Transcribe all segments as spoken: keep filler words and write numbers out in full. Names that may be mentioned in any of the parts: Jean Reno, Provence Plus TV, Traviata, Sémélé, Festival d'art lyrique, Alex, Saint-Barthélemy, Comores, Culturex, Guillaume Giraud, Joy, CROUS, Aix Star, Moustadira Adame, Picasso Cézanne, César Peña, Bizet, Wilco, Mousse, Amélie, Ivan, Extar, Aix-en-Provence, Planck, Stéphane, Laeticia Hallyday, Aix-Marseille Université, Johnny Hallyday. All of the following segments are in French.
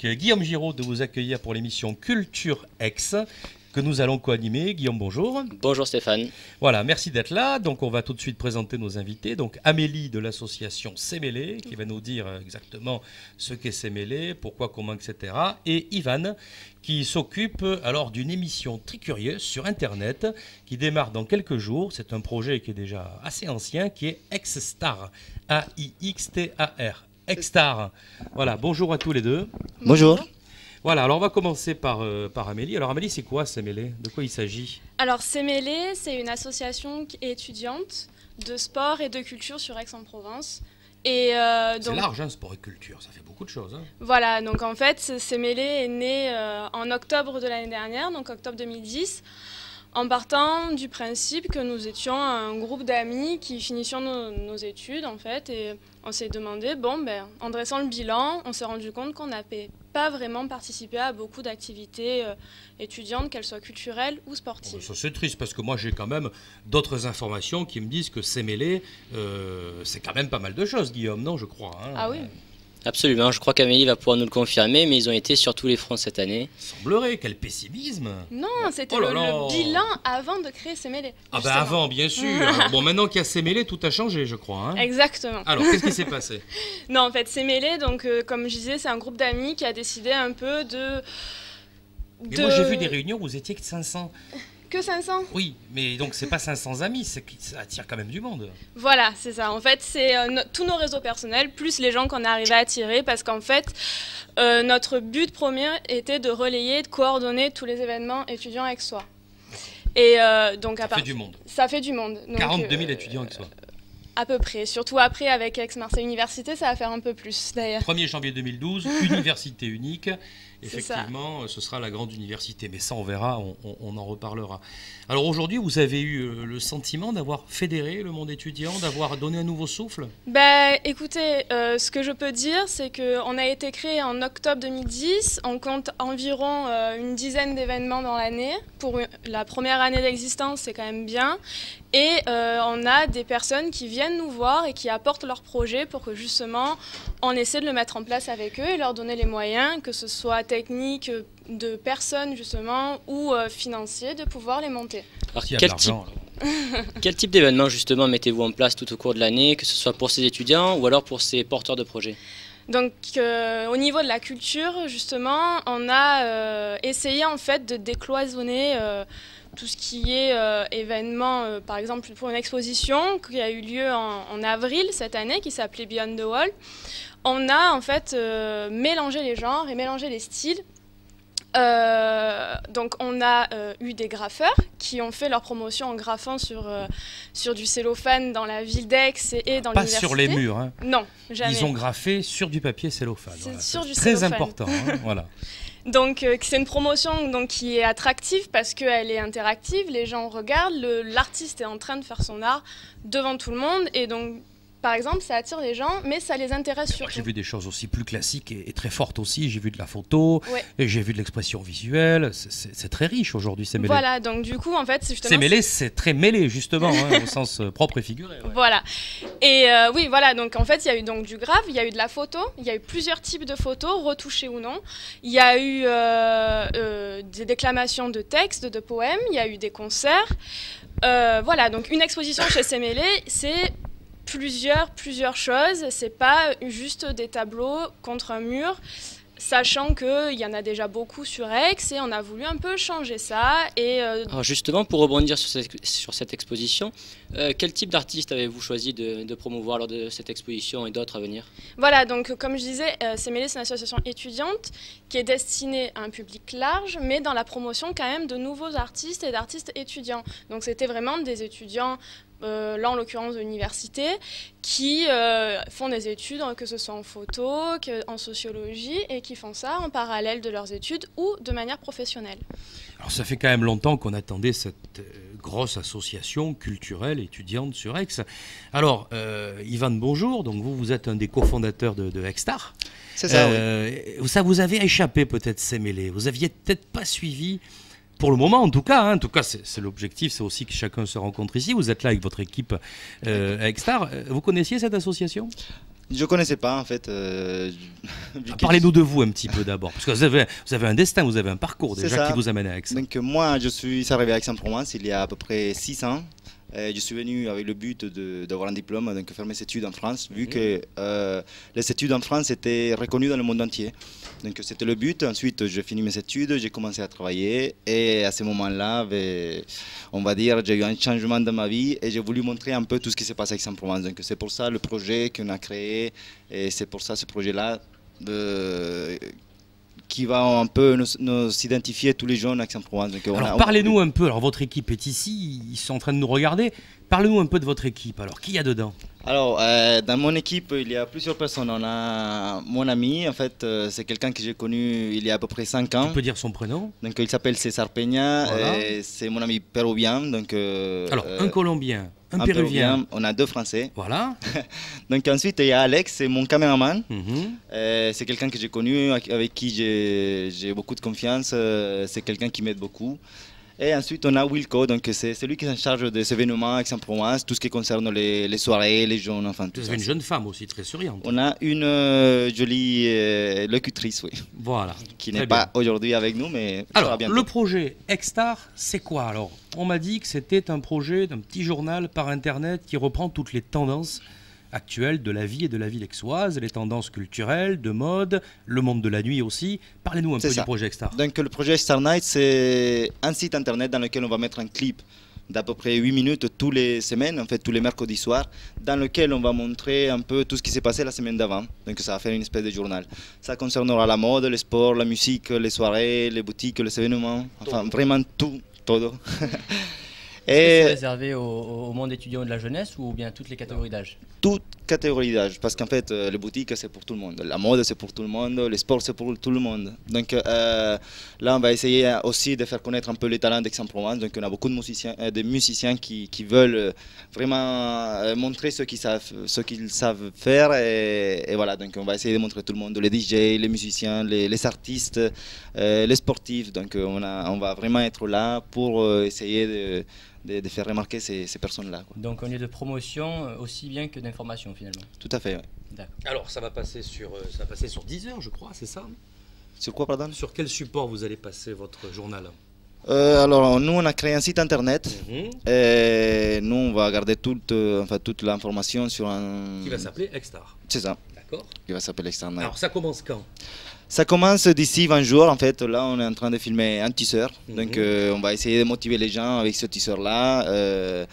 Guillaume Giraud de vous accueillir pour l'émission Culturex que nous allons co-animer. Guillaume, bonjour. Bonjour Stéphane. Voilà, merci d'être là. Donc on va tout de suite présenter nos invités. Donc Amélie de l'association Sémélé qui va nous dire exactement ce qu'est Sémélé, pourquoi, comment, et cetera. Et Ivan qui s'occupe alors d'une émission très curieuse sur Internet qui démarre dans quelques jours. C'est un projet qui est déjà assez ancien qui est Aix Star, A I X T A R. Extar. Voilà, bonjour à tous les deux. Bonjour. Voilà, alors on va commencer par, euh, par Amélie. Alors Amélie, c'est quoi Sémélé? De quoi il s'agit? Alors Sémélé, c'est une association étudiante de sport et de culture sur Aix-en-Provence. Euh, c'est large, hein, sport et culture, ça fait beaucoup de choses. Hein. Voilà, donc en fait, Sémélé est né euh, en octobre de l'année dernière, donc octobre deux mille dix, en partant du principe que nous étions un groupe d'amis qui finissions nos, nos études, en fait, et on s'est demandé, bon, ben, en dressant le bilan, on s'est rendu compte qu'on n'avait pas vraiment participé à beaucoup d'activités euh, étudiantes, qu'elles soient culturelles ou sportives. Bon, ça, c'est triste, parce que moi, j'ai quand même d'autres informations qui me disent que Sémélé, euh, c'est quand même pas mal de choses, Guillaume, non, je crois. Hein. Ah oui. Absolument, je crois qu'Amélie va pouvoir nous le confirmer, mais ils ont été sur tous les fronts cette année. Semblerait, quel pessimisme. Non, c'était oh le, le bilan avant de créer Sémélé. Ah ben bah avant, bien sûr. Alors, bon, maintenant qu'il y a Sémélé, tout a changé, je crois. Hein. Exactement. Alors, qu'est-ce qui s'est passé? Non, en fait, Sémélé, donc, euh, comme je disais, c'est un groupe d'amis qui a décidé un peu de... de... Moi, j'ai vu des réunions où vous étiez que cinq cents. Que cinq cents? Oui, mais donc c'est pas cinq cents amis, c'est qui attire quand même du monde. Voilà, c'est ça. En fait, c'est euh, no, tous nos réseaux personnels, plus les gens qu'on arrive à attirer, parce qu'en fait, euh, notre but premier était de relayer, de coordonner tous les événements étudiants avec soi. Et euh, donc à ça part... fait du monde. Ça fait du monde. Donc, quarante-deux mille euh, étudiants avec soi. À peu près. Surtout après, avec Aix-Marseille Université, ça va faire un peu plus, d'ailleurs. premier janvier deux mille douze, université unique. Effectivement, ce sera la grande université. Mais ça, on verra, on, on en reparlera. Alors aujourd'hui, vous avez eu le sentiment d'avoir fédéré le monde étudiant, d'avoir donné un nouveau souffle? Ben, écoutez, euh, ce que je peux dire, c'est qu'on a été créé en octobre deux mille dix. On compte environ euh, une dizaine d'événements dans l'année. Pour la première année d'existence, c'est quand même bien. Et euh, on a des personnes qui viennent nous voir et qui apportent leurs projets pour que justement, on essaie de le mettre en place avec eux et leur donner les moyens, que ce soit technique, de personnes justement, ou euh, financiers, de pouvoir les monter. Alors, quel type, quel type d'événement justement mettez-vous en place tout au cours de l'année, que ce soit pour ces étudiants ou alors pour ces porteurs de projets? Donc euh, au niveau de la culture justement, on a euh, essayé en fait de décloisonner euh, tout ce qui est euh, événement, euh, par exemple pour une exposition qui a eu lieu en, en avril cette année qui s'appelait Beyond the Wall. On a en fait euh, mélangé les genres et mélangé les styles. Euh, donc on a euh, eu des graffeurs qui ont fait leur promotion en graffant sur, euh, sur du cellophane dans la ville d'Aix et, et dans l'université. Pas sur les murs, hein. Non, jamais. Ils ont graffé sur du papier cellophane. Voilà. Sur du cellophane. Très important, hein, voilà. Donc euh, c'est une promotion donc, qui est attractive parce qu'elle est interactive, les gens regardent, l'artiste est en train de faire son art devant tout le monde et donc... Par exemple, ça attire les gens, mais ça les intéresse surtout. J'ai vu des choses aussi plus classiques et, et très fortes aussi. J'ai vu de la photo, ouais. Et j'ai vu de l'expression visuelle. C'est très riche aujourd'hui, Sémélé. Voilà, donc du coup, en fait, c'est justement... Sémélé, c'est très mêlé, justement, hein, au sens propre et figuré. Ouais. Voilà. Et euh, oui, voilà, donc en fait, il y a eu donc, du grave, il y a eu de la photo, il y a eu plusieurs types de photos, retouchées ou non. Il y a eu euh, euh, des déclamations de textes, de poèmes, il y a eu des concerts. Euh, voilà, donc une exposition chez Sémélé, c'est... Plusieurs, plusieurs choses, c'est pas juste des tableaux contre un mur, sachant qu'il y en a déjà beaucoup sur Aix et on a voulu un peu changer ça. Et euh... Alors justement, pour rebondir sur cette, sur cette exposition, euh, quel type d'artiste avez-vous choisi de, de promouvoir lors de cette exposition et d'autres à venir? Voilà, donc comme je disais, euh, Sémélé, c'est une association étudiante qui est destinée à un public large, mais dans la promotion quand même de nouveaux artistes et d'artistes étudiants. Donc c'était vraiment des étudiants... Euh, là en l'occurrence de l'université, qui euh, font des études, que ce soit en photo, que, en sociologie, et qui font ça en parallèle de leurs études ou de manière professionnelle. Alors ça fait quand même longtemps qu'on attendait cette euh, grosse association culturelle étudiante sur Aix. Alors, euh, Ivan, bonjour, donc vous, vous êtes un des cofondateurs de, de Extar. C'est ça, euh, oui. Ça vous avait échappé peut-être, Sémélé, vous n'aviez peut-être pas suivi... Pour le moment, en tout cas, hein, en tout cas, c'est l'objectif, c'est aussi que chacun se rencontre ici. Vous êtes là avec votre équipe euh, Extar. Vous connaissiez cette association ? Je connaissais pas en fait. Euh... Parlez-nous de vous un petit peu d'abord, parce que vous avez, vous avez un destin, vous avez un parcours déjà qui vous amène à Aix. Donc moi je suis arrivé à Aix-en-Provence il y a à peu près six ans. Et je suis venu avec le but d'avoir un diplôme, donc faire mes études en France, mmh. vu que euh, les études en France étaient reconnues dans le monde entier. Donc c'était le but. Ensuite, j'ai fini mes études, j'ai commencé à travailler. Et à ce moment-là, on va dire, j'ai eu un changement dans ma vie et j'ai voulu montrer un peu tout ce qui s'est passé à Aix-en-Provence. Donc c'est pour ça le projet qu'on a créé et c'est pour ça ce projet-là euh, qui va un peu nous, nous identifier tous les jeunes à Aix-en-Provence. Alors parlez-nous un peu, alors votre équipe est ici, ils sont en train de nous regarder, parlez-nous un peu de votre équipe, alors qui y a dedans? Alors euh, dans mon équipe il y a plusieurs personnes, on a mon ami en fait, euh, c'est quelqu'un que j'ai connu il y a à peu près cinq ans. Tu peux dire son prénom? Donc il s'appelle César Peña, voilà. C'est mon ami péruvien. Donc, euh, alors euh, un Colombien, un, un péruvien. péruvien, on a deux Français. Voilà. Donc ensuite il y a Alex, c'est mon caméraman. Mm-hmm. C'est quelqu'un que j'ai connu, avec qui j'ai beaucoup de confiance. C'est quelqu'un qui m'aide beaucoup. Et ensuite on a Wilco, donc c'est celui qui s'en charge des événements Aix-en-Provence, tout ce qui concerne les, les soirées, les jeunes, enfin tout. Vous avez une jeune femme aussi très souriante. On a une euh, jolie euh, locutrice, oui. Voilà. Qui n'est pas aujourd'hui avec nous, mais. Alors le projet Extar, c'est quoi alors? On m'a dit que c'était un projet d'un petit journal par internet qui reprend toutes les tendances actuelles de la vie et de la ville aixoise, les tendances culturelles, de mode, le monde de la nuit aussi. Parlez-nous un peu ça. du projet Extar. Donc le projet Extar Night, c'est un site internet dans lequel on va mettre un clip d'à peu près huit minutes tous les semaines, en fait tous les mercredis soirs, dans lequel on va montrer un peu tout ce qui s'est passé la semaine d'avant. Donc ça va faire une espèce de journal. Ça concernera la mode, le sport, la musique, les soirées, les boutiques, les événements, enfin tout. Vraiment tout, tout. C'est réservé au, au monde étudiant de la jeunesse ou bien toutes les catégories d'âge? Toutes catégories d'âge, parce qu'en fait les boutiques c'est pour tout le monde, la mode c'est pour tout le monde, les sports c'est pour tout le monde. Donc euh, là on va essayer aussi de faire connaître un peu les talents d'Aix-en-Provence. Donc on a beaucoup de musiciens, de musiciens qui, qui veulent vraiment montrer ce qu'ils savent, ce qu'ils savent faire et, et voilà, donc on va essayer de montrer tout le monde, les D J, les musiciens, les, les artistes, euh, les sportifs. Donc on, a, on va vraiment être là pour essayer de De, de faire remarquer ces, ces personnes-là. Donc on est de promotion aussi bien que d'information finalement. Tout à fait, oui. Alors ça va passer sur, ça va passer sur dix heures je crois, c'est ça? Sur quoi, pardon? Sur quel support vous allez passer votre journal? Euh, alors nous on a créé un site internet. Mmh. Et nous on va garder toute, enfin, toute l'information sur un... Qui va s'appeler Extar. C'est ça. D'accord. Qui va s'appeler Extar. Alors ça commence quand? Ça commence d'ici vingt jours en fait, là on est en train de filmer un teaser, mmh. donc euh, on va essayer de motiver les gens avec ce teaser là, euh,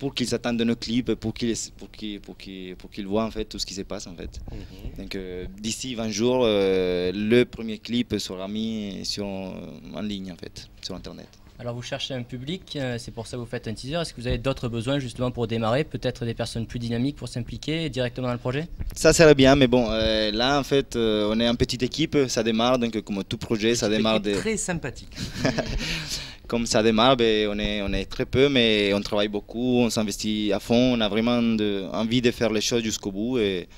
pour qu'ils attendent de nos clips, pour qu'ils pour qu'ils, pour qu'ils, pour qu'ils voient en fait tout ce qui se passe en fait. Mmh. Donc euh, d'ici vingt jours, euh, le premier clip sera mis sur, en ligne en fait, sur internet. Alors vous cherchez un public, c'est pour ça que vous faites un teaser. Est-ce que vous avez d'autres besoins justement pour démarrer? Peut-être des personnes plus dynamiques pour s'impliquer directement dans le projet? Ça serait bien, mais bon, euh, là en fait, euh, on est en petite équipe, ça démarre, donc comme tout projet, ça démarre... Des... Très sympathique. Comme ça démarre, ben, on, est, on est très peu, mais on travaille beaucoup, on s'investit à fond, on a vraiment de, envie de faire les choses jusqu'au bout. Et,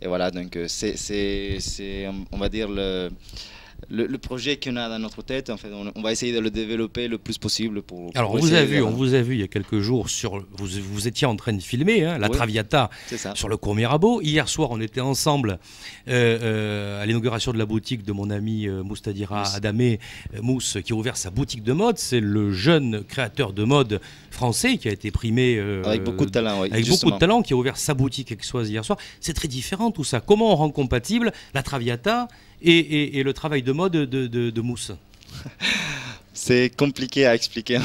et voilà, donc c'est, on va dire... le. Le, le projet qu'on a dans notre tête, en fait, on, on va essayer de le développer le plus possible. Pour, pour Alors, on vous, a vu, on vous a vu il y a quelques jours, sur, vous, vous étiez en train de filmer, hein, la oui, Traviata, sur le cours Mirabeau. Hier soir, on était ensemble euh, euh, à l'inauguration de la boutique de mon ami euh, Moustadira Adame, euh, Mousse, qui a ouvert sa boutique de mode. C'est le jeune créateur de mode français qui a été primé euh, avec beaucoup de talent, oui, avec justement. beaucoup de talent, qui a ouvert sa boutique aixoise hier soir. C'est très différent tout ça. Comment on rend compatible la Traviata Et, et, et le travail de mode de, de, de Mousse? C'est compliqué à expliquer.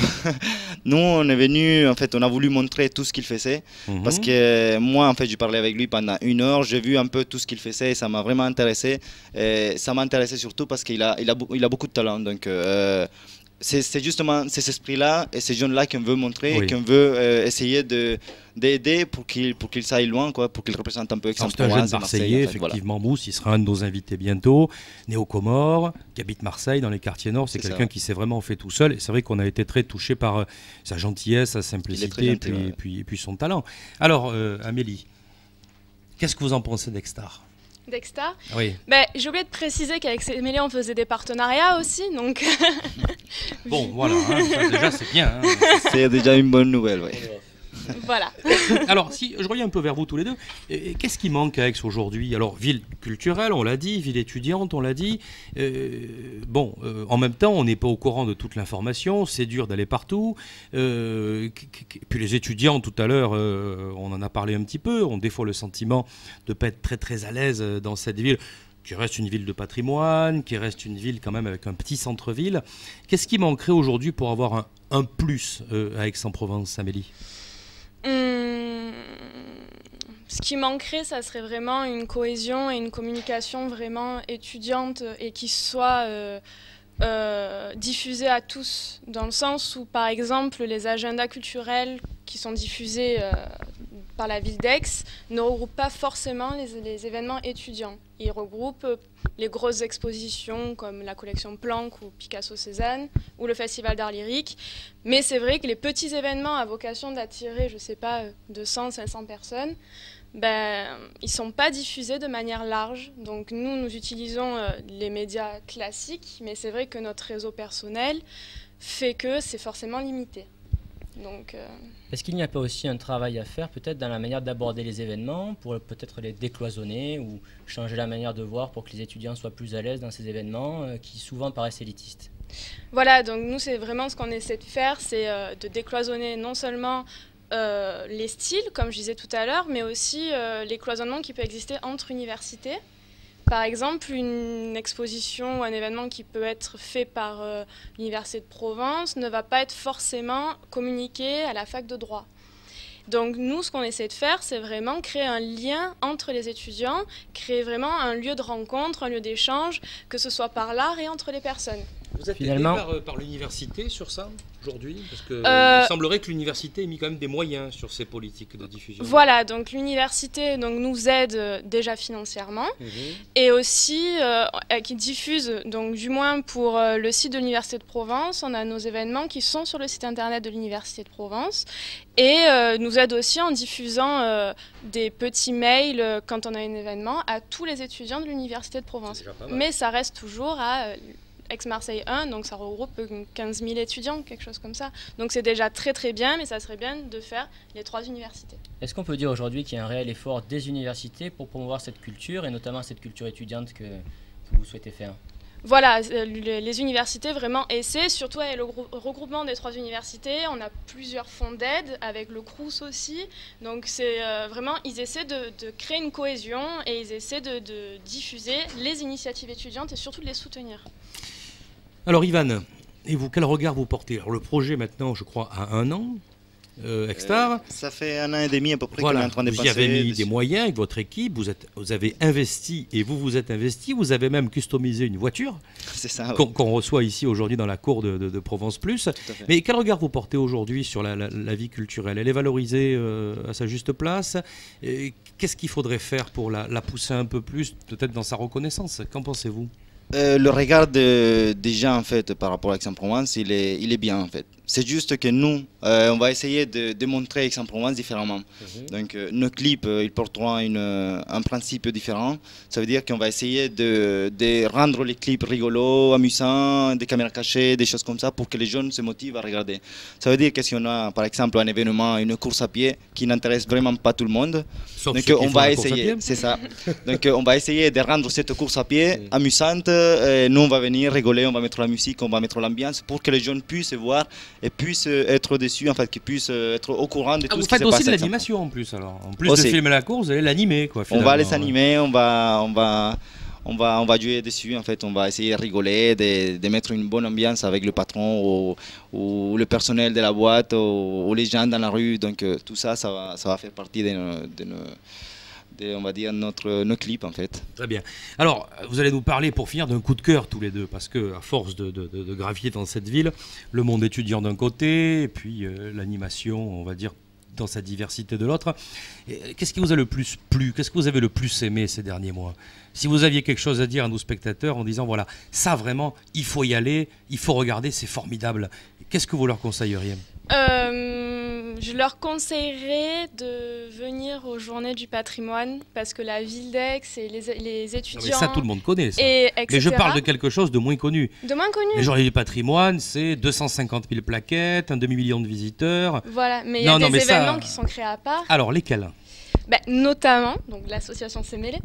Nous, on est venu, en fait, on a voulu montrer tout ce qu'il faisait. Mmh. Parce que moi, en fait, j'ai parlé avec lui pendant une heure. J'ai vu un peu tout ce qu'il faisait et ça m'a vraiment intéressé. Et ça m'a intéressé surtout parce qu'il a, il a, il a beaucoup de talent. Donc, euh, c'est justement cet esprit-là et ces jeunes-là qu'on veut montrer, oui, et qu'on veut euh, essayer de... d'aider pour qu'il pour qu'il s'aille loin, quoi, pour qu'il représente un peu Aix-en-Provence. C'est un jeune Marseillais, en fait, effectivement, voilà. Mousse, il sera un de nos invités bientôt, né aux Comores, qui habite Marseille, dans les quartiers nord. C'est quelqu'un qui s'est vraiment fait tout seul. Et c'est vrai qu'on a été très touché par euh, sa gentillesse, sa simplicité, gentil, et, puis, ouais. et, puis, et puis son talent. Alors, euh, Amélie, qu'est-ce que vous en pensez d'Extar? D'Extar. Oui. Bah, j'ai oublié de préciser qu'avec Sémélé, on faisait des partenariats aussi, donc... Bon, voilà, hein, ça, déjà, c'est bien. Hein. C'est déjà une bonne nouvelle, oui. Voilà. Alors, si je reviens un peu vers vous tous les deux, qu'est-ce qui manque à Aix aujourd'hui? Alors, ville culturelle, on l'a dit, ville étudiante, on l'a dit. Euh, bon, euh, en même temps, on n'est pas au courant de toute l'information, c'est dur d'aller partout. Euh, puis les étudiants, tout à l'heure, euh, on en a parlé un petit peu, ont des fois le sentiment de ne pas être très très à l'aise dans cette ville, qui reste une ville de patrimoine, qui reste une ville quand même avec un petit centre-ville. Qu'est-ce qui manquerait aujourd'hui pour avoir un, un plus euh, à Aix-en-Provence, Amélie? Hum, ce qui manquerait, ça serait vraiment une cohésion et une communication vraiment étudiante et qui soit euh, euh, diffusée à tous, dans le sens où, par exemple, les agendas culturels qui sont diffusés euh, par la ville d'Aix ne regroupent pas forcément les, les événements étudiants. Ils regroupent les grosses expositions comme la collection Planck ou Picasso Cézanne ou le Festival d'art lyrique. Mais c'est vrai que les petits événements à vocation d'attirer, je ne sais pas, deux cents, cinq cents personnes, ben, ils ne sont pas diffusés de manière large. Donc nous, nous utilisons les médias classiques, mais c'est vrai que notre réseau personnel fait que c'est forcément limité. Donc, euh... est-ce qu'il n'y a pas aussi un travail à faire peut-être dans la manière d'aborder les événements pour peut-être les décloisonner ou changer la manière de voir pour que les étudiants soient plus à l'aise dans ces événements euh, qui souvent paraissent élitistes? Voilà, donc nous c'est vraiment ce qu'on essaie de faire, c'est euh, de décloisonner non seulement euh, les styles, comme je disais tout à l'heure, mais aussi euh, les cloisonnements qui peuvent exister entre universités. Par exemple, une exposition ou un événement qui peut être fait par euh, l'Université de Provence ne va pas être forcément communiqué à la fac de droit. Donc nous, ce qu'on essaie de faire, c'est vraiment créer un lien entre les étudiants, créer vraiment un lieu de rencontre, un lieu d'échange, que ce soit par l'art et entre les personnes. Vous êtes finalement aidé par, euh, par l'université sur ça aujourd'hui? Parce qu'il euh... semblerait que l'université ait mis quand même des moyens sur ces politiques de diffusion. Voilà, donc l'université nous aide déjà financièrement mmh. et aussi euh, qui diffuse, donc du moins pour euh, le site de l'Université de Provence, on a nos événements qui sont sur le site internet de l'Université de Provence et euh, nous aide aussi en diffusant euh, des petits mails euh, quand on a un événement à tous les étudiants de l'Université de Provence. Mais ça reste toujours à... Euh, Aix-Marseille un, donc ça regroupe quinze mille étudiants, quelque chose comme ça. Donc c'est déjà très très bien, mais ça serait bien de faire les trois universités. Est-ce qu'on peut dire aujourd'hui qu'il y a un réel effort des universités pour promouvoir cette culture, et notamment cette culture étudiante que, que vous souhaitez faire? Voilà, les universités vraiment essaient, surtout avec le regroupement des trois universités. On a plusieurs fonds d'aide, avec le CROUS aussi. Donc c'est vraiment, ils essaient de, de créer une cohésion et ils essaient de, de diffuser les initiatives étudiantes et surtout de les soutenir. Alors Ivan, et vous, quel regard vous portez? Alors le projet maintenant, je crois, a un an, euh, Extar. Euh, ça fait un an et demi à peu près voilà, qu'on est en train de passer. Vous y avez mis dessus des moyens avec votre équipe, vous, êtes, vous avez investi et vous vous êtes investi, vous avez même customisé une voiture. C'est ça. Ouais. Qu'on qu reçoit ici aujourd'hui dans la cour de, de, de Provence Plus. Mais quel regard vous portez aujourd'hui sur la, la, la vie culturelle? Elle est valorisée euh, à sa juste place. Qu'est-ce qu'il faudrait faire pour la, la pousser un peu plus, peut-être dans sa reconnaissance? Qu'en pensez-vous? Euh, le regard de, des gens en fait par rapport à Aix-en-Provence, il est, il est bien en fait. C'est juste que nous, euh, on va essayer de, de montrer Aix-en-Provence différemment. Mmh. Donc euh, nos clips, euh, ils porteront une, un principe différent. Ça veut dire qu'on va essayer de, de rendre les clips rigolos, amusants, des caméras cachées, des choses comme ça, pour que les jeunes se motivent à regarder. Ça veut dire que si on a par exemple un événement, une course à pied qui n'intéresse vraiment pas tout le monde, sauf donc on va essayer, c'est ça. Donc on va essayer de rendre cette course à pied mmh. amusante. Et nous on va venir rigoler, on va mettre la musique, on va mettre l'ambiance pour que les jeunes puissent voir et puissent être dessus, en fait, qu'ils puissent être au courant de ah, tout ce qui se passe. Vous faites aussi de l'animation en plus alors, en plus aussi de filmer la course, vous allez l'animer quoi. Finalement. On va les animer, on va, on va, on va, on va jouer dessus en fait, on va essayer de rigoler, de, de mettre une bonne ambiance avec le patron ou, ou le personnel de la boîte ou, ou les gens dans la rue. Donc tout ça, ça va, ça va faire partie de nos, de nos Et on va dire notre, nos clips en fait. Très bien. Alors vous allez nous parler pour finir d'un coup de cœur tous les deux, parce que à force de, de, de gravier dans cette ville, le monde étudiant d'un côté et puis euh, l'animation on va dire dans sa diversité de l'autre, qu'est-ce qui vous a le plus plu? Qu'est-ce que vous avez le plus aimé ces derniers mois? Si vous aviez quelque chose à dire à nos spectateurs en disant voilà, ça vraiment il faut y aller, il faut regarder, c'est formidable, qu'est-ce que vous leur conseilleriez? euh... Je leur conseillerais de venir aux Journées du Patrimoine parce que la ville d'Aix et les, les étudiants... Mais ça, tout le monde connaît, ça. Et, mais je parle de quelque chose de moins connu. De moins connu. Les Journées du Patrimoine, c'est deux cent cinquante mille plaquettes, un demi-million de visiteurs. Voilà, mais il y a non, des non, événements ça... qui sont créés à part. Alors, lesquels? Bah, notamment, donc l'association Sémélé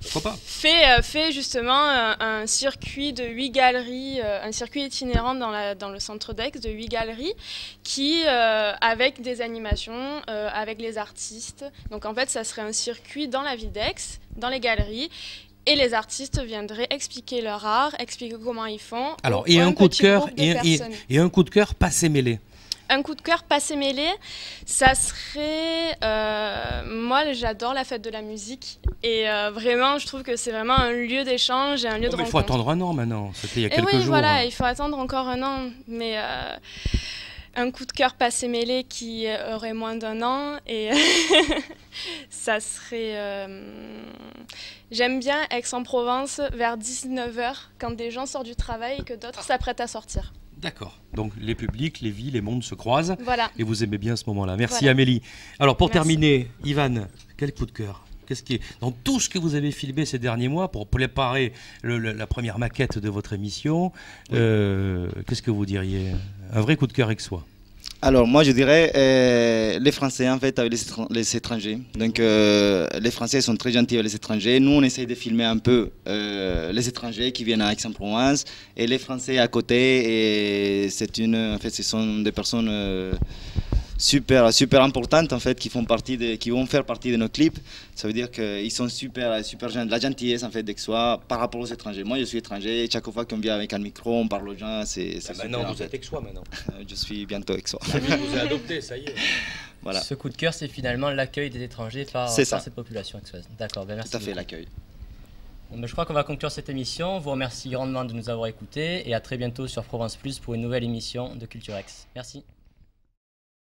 fait, euh, fait justement un, un circuit de huit galeries, euh, un circuit itinérant dans, la, dans le centre d'Aix de huit galeries, qui euh, avec des animations, euh, avec les artistes. Donc en fait, ça serait un circuit dans la ville d'Aix, dans les galeries, et les artistes viendraient expliquer leur art, expliquer comment ils font. Alors et un, un coup de cœur et, et, et un coup de cœur pas Sémélé. Un coup de cœur pas Sémélé, ça serait... Euh, moi, j'adore la fête de la musique. Et euh, vraiment, je trouve que c'est vraiment un lieu d'échange et un lieu oh, de rencontre. Il faut attendre un an maintenant, c'était il y a et quelques oui, jours. Oui, voilà, hein. Il faut attendre encore un an. Mais euh, un coup de cœur pas Sémélé qui aurait moins d'un an. Et ça serait... Euh, j'aime bien Aix-en-Provence vers dix-neuf heures, quand des gens sortent du travail et que d'autres s'apprêtent à sortir. D'accord. Donc les publics, les villes, les mondes se croisent. Voilà. Et vous aimez bien ce moment-là. Merci voilà. Amélie. Alors pour Merci. terminer, Ivan, quel coup de cœur? Qu'est-ce qui est dans tout ce que vous avez filmé ces derniers mois pour préparer le, le, la première maquette de votre émission? Oui. euh, Qu'est-ce que vous diriez? Un vrai coup de cœur avec soi? Alors moi je dirais euh, les Français en fait avec les, les étrangers. Donc euh, les Français sont très gentils avec les étrangers. Nous on essaye de filmer un peu euh, les étrangers qui viennent à Aix-en-Provence et les Français à côté. Et c'est une, en fait, ce sont des personnes euh, super, super importantes en fait qui font partie, de, qui vont faire partie de nos clips. Ça veut dire qu'ils sont super, super gentils. La gentillesse en fait d'Aixois par rapport aux étrangers. Moi je suis étranger. Chaque fois qu'on vient avec un micro, on parle aux gens. C'est. Ah bah non, vous êtes Aixois maintenant. Je suis bientôt Aixois. Vous avez adopté, ça y est. Voilà. Ce coup de cœur, c'est finalement l'accueil des étrangers par, par cette population aixoise. D'accord, ben merci. Tout à fait, l'accueil. Je crois qu'on va conclure cette émission. Vous remercie grandement de nous avoir écoutés et à très bientôt sur Provence Plus pour une nouvelle émission de Culturex. Merci.